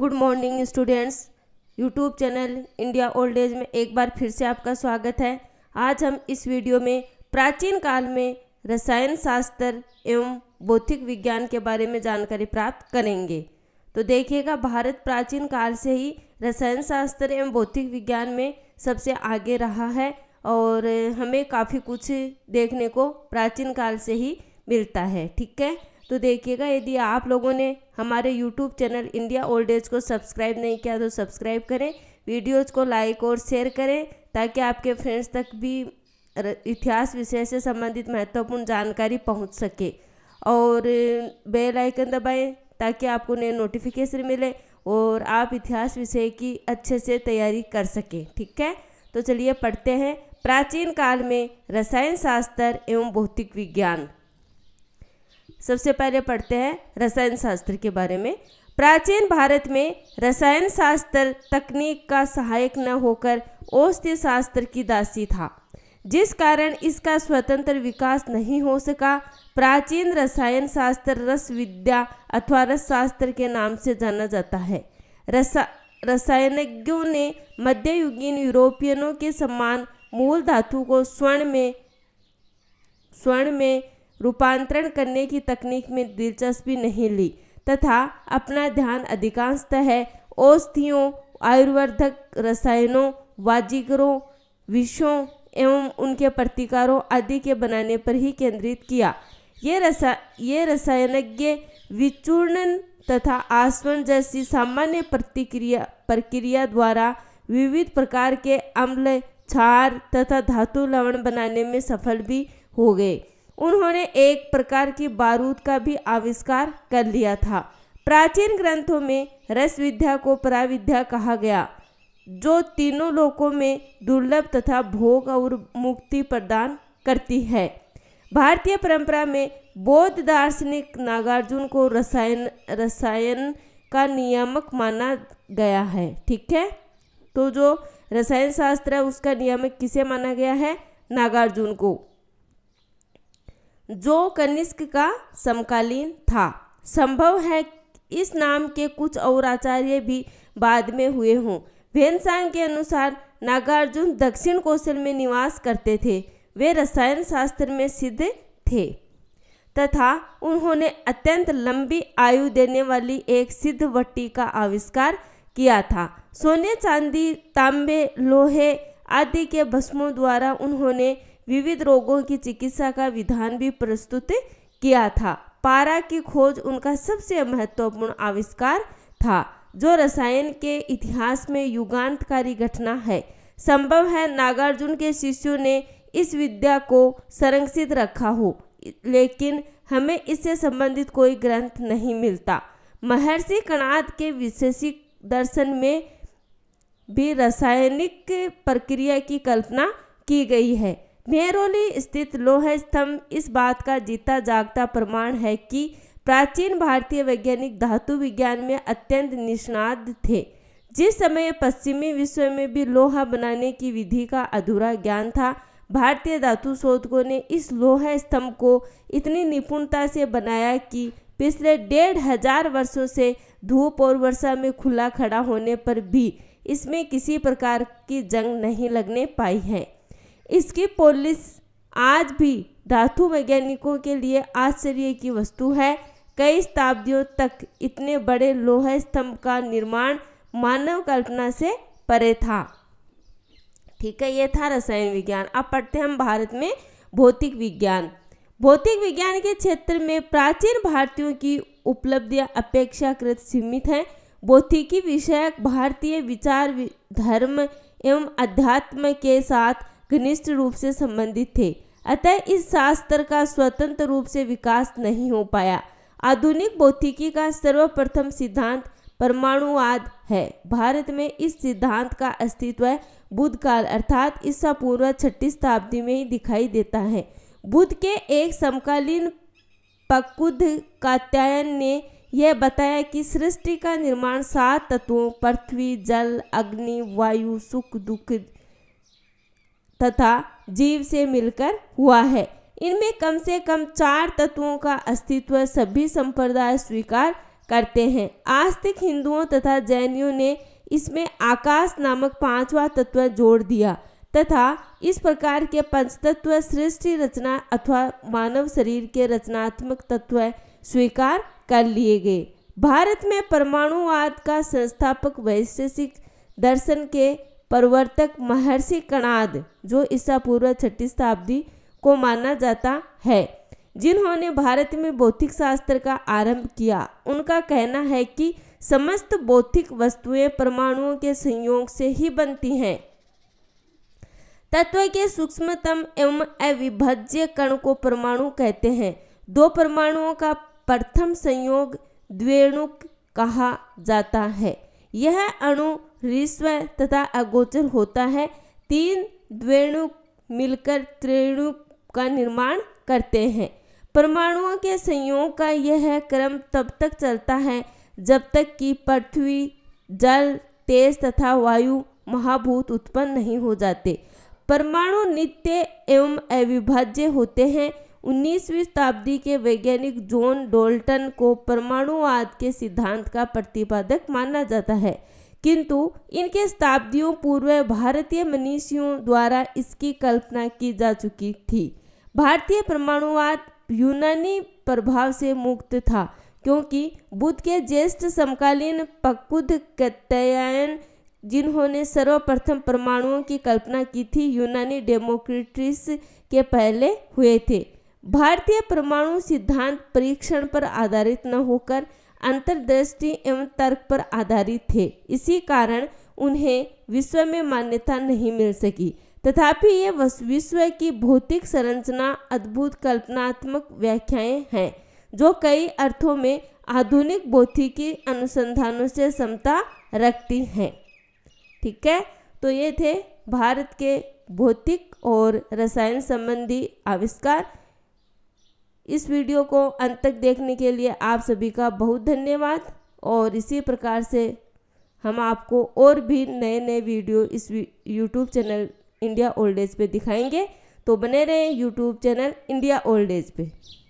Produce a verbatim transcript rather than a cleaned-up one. Good morning students, YouTube channel India old age में एक बार फिर से आपका स्वागत है। आज हम इस वीडियो में प्राचीन काल में रसायन शास्त्र एवं भौतिक विज्ञान के बारे में जानकारी प्राप्त करेंगे। तो देखिएगा, भारत प्राचीन काल से ही रसायन शास्त्र एवं भौतिक विज्ञान में सबसे आगे रहा है और हमें काफ़ी कुछ देखने को प्राचीन काल से ही मिलता है। ठीक है, तो देखिएगा, यदि आप लोगों ने हमारे YouTube channel India old age को सब्सक्राइब नहीं किया तो सब्सक्राइब करें, वीडियोज़ को लाइक और शेयर करें ताकि आपके फ्रेंड्स तक भी इतिहास विषय से संबंधित महत्वपूर्ण जानकारी पहुंच सके, और बेल आइकन दबाएं ताकि आपको नए नोटिफिकेशन मिले और आप इतिहास विषय की अच्छे से तैयारी कर सकें। ठीक है, तो चलिए पढ़ते हैं प्राचीन काल में रसायन शास्त्र एवं भौतिक विज्ञान। सबसे पहले पढ़ते हैं रसायन शास्त्र के बारे में। प्राचीन भारत में रसायन शास्त्र तकनीक का सहायक न होकर औषधि शास्त्र की दासी था, जिस कारण इसका स्वतंत्र विकास नहीं हो सका। प्राचीन रसायन शास्त्र रसविद्या अथवा रसशास्त्र के नाम से जाना जाता है। रसा रसायनज्ञों ने मध्ययुगीन यूरोपियनों के समान मूल धातु को स्वर्ण में स्वर्ण में रूपांतरण करने की तकनीक में दिलचस्पी नहीं ली तथा अपना ध्यान अधिकांशतः औषधियों, आयुर्वर्धक रसायनों, वाजिकरों, विषों एवं उनके प्रतिकारों आदि के बनाने पर ही केंद्रित किया। ये रसा ये रसायनज्ञ विचूर्णन तथा आसवन जैसी सामान्य प्रतिक्रिया प्रक्रिया द्वारा विविध प्रकार के अम्ल, क्षार तथा धातु लवण बनाने में सफल भी हो गए। उन्होंने एक प्रकार की बारूद का भी आविष्कार कर लिया था। प्राचीन ग्रंथों में रसविद्या को पराविद्या कहा गया, जो तीनों लोकों में दुर्लभ तथा भोग और मुक्ति प्रदान करती है। भारतीय परंपरा में बौद्ध दार्शनिक नागार्जुन को रसायन रसायन का नियामक माना गया है। ठीक है, तो जो रसायन शास्त्र है उसका नियामक किसे माना गया है? नागार्जुन को, जो कनिष्क का समकालीन था। संभव है इस नाम के कुछ और आचार्य भी बाद में हुए हों। भेंसांग के अनुसार नागार्जुन दक्षिण कौशल में निवास करते थे। वे रसायन शास्त्र में सिद्ध थे तथा उन्होंने अत्यंत लंबी आयु देने वाली एक सिद्ध वटी का आविष्कार किया था। सोने, चांदी, तांबे, लोहे आदि के भस्मों द्वारा उन्होंने विविध रोगों की चिकित्सा का विधान भी प्रस्तुत किया था। पारा की खोज उनका सबसे महत्वपूर्ण आविष्कार था, जो रसायन के इतिहास में युगांतकारी घटना है। संभव है नागार्जुन के शिष्यों ने इस विद्या को संरक्षित रखा हो, लेकिन हमें इससे संबंधित कोई ग्रंथ नहीं मिलता। महर्षि कणाद के वैशेषिक दर्शन में भी रासायनिक प्रक्रिया की कल्पना की गई है। मेहरौली स्थित लोह स्तंभ इस बात का जीता जागता प्रमाण है कि प्राचीन भारतीय वैज्ञानिक धातु विज्ञान में अत्यंत निष्णात थे। जिस समय पश्चिमी विश्व में भी लोहा बनाने की विधि का अधूरा ज्ञान था, भारतीय धातु शोधकों ने इस लोह स्तंभ को इतनी निपुणता से बनाया कि पिछले डेढ़ हजार वर्षों से धूप और वर्षा में खुला खड़ा होने पर भी इसमें किसी प्रकार की जंग नहीं लगने पाई है। इसकी पॉलिश आज भी धातु वैज्ञानिकों के लिए आश्चर्य की वस्तु है। कई शताब्दियों तक इतने बड़े लोह स्तंभ का निर्माण मानव कल्पना से परे था। ठीक है, यह था रसायन विज्ञान। अब पढ़ते हैं हम भारत में भौतिक विज्ञान। भौतिक विज्ञान के क्षेत्र में प्राचीन भारतीयों की उपलब्धियां अपेक्षाकृत सीमित हैं। भौतिकी विषयक भारतीय विचार धर्म एवं अध्यात्म के साथ घनिष्ठ रूप से संबंधित थे, अतः इस शास्त्र का स्वतंत्र रूप से विकास नहीं हो पाया। आधुनिक भौतिकी का सर्वप्रथम सिद्धांत परमाणुवाद है। भारत में इस सिद्धांत का अस्तित्व बुद्धकाल अर्थात ईसा पूर्व छठी शताब्दी में ही दिखाई देता है। बुद्ध के एक समकालीन पकुधकात्यायन ने यह बताया कि सृष्टि का निर्माण सात तत्वों पृथ्वी, जल, अग्नि, वायु, सुख, दुख तथा जीव से मिलकर हुआ है। इनमें कम से कम चार तत्वों का अस्तित्व सभी संप्रदाय स्वीकार करते हैं। आस्तिक हिंदुओं तथा जैनियों ने इसमें आकाश नामक पांचवा तत्व जोड़ दिया तथा इस प्रकार के पंचतत्व सृष्टि रचना अथवा मानव शरीर के रचनात्मक तत्व स्वीकार कर लिए गए। भारत में परमाणुवाद का संस्थापक वैशेषिक दर्शन के प्रवर्तक महर्षि कणाद, जो ईसा पूर्व छठी शताब्दी को माना जाता है, जिन्होंने भारत में भौतिक शास्त्र का आरंभ किया, उनका कहना है कि समस्त भौतिक वस्तुएं परमाणुओं के संयोग से ही बनती हैं। तत्व के सूक्ष्मतम एवं अविभाज्य कण को परमाणु कहते हैं। दो परमाणुओं का प्रथम संयोग द्वेणुक कहा जाता है। यह अणु ह्रस्व तथा अगोचर होता है। तीन द्वेणुक मिलकर त्रिणुक का निर्माण करते हैं। परमाणुओं के संयोग का यह क्रम तब तक चलता है जब तक कि पृथ्वी, जल, तेज तथा वायु महाभूत उत्पन्न नहीं हो जाते। परमाणु नित्य एवं अविभाज्य होते हैं। उन्नीसवीं शताब्दी के वैज्ञानिक जॉन डाल्टन को परमाणुवाद के सिद्धांत का प्रतिपादक माना जाता है, किंतु इनके शताब्दियों पूर्व भारतीय मनीषियों द्वारा इसकी कल्पना की जा चुकी थी। भारतीय परमाणुवाद यूनानी प्रभाव से मुक्त था, क्योंकि बुद्ध के ज्येष्ठ समकालीन पकुधक्तयन, जिन्होंने सर्वप्रथम परमाणुओं की कल्पना की थी, यूनानी डेमोक्रिटिस के पहले हुए थे। भारतीय परमाणु सिद्धांत परीक्षण पर आधारित न होकर अंतर्दृष्टि एवं तर्क पर आधारित थे। इसी कारण उन्हें विश्व में मान्यता नहीं मिल सकी। तथापि ये विश्व की भौतिक संरचना अद्भुत कल्पनात्मक व्याख्याएं हैं, जो कई अर्थों में आधुनिक भौतिकी अनुसंधानों से समता रखती हैं। ठीक है, तो ये थे भारत के भौतिक और रसायन संबंधी आविष्कार। इस वीडियो को अंत तक देखने के लिए आप सभी का बहुत धन्यवाद, और इसी प्रकार से हम आपको और भी नए नए वीडियो इस YouTube channel India old age पे दिखाएंगे, तो बने रहें YouTube channel India old age पे।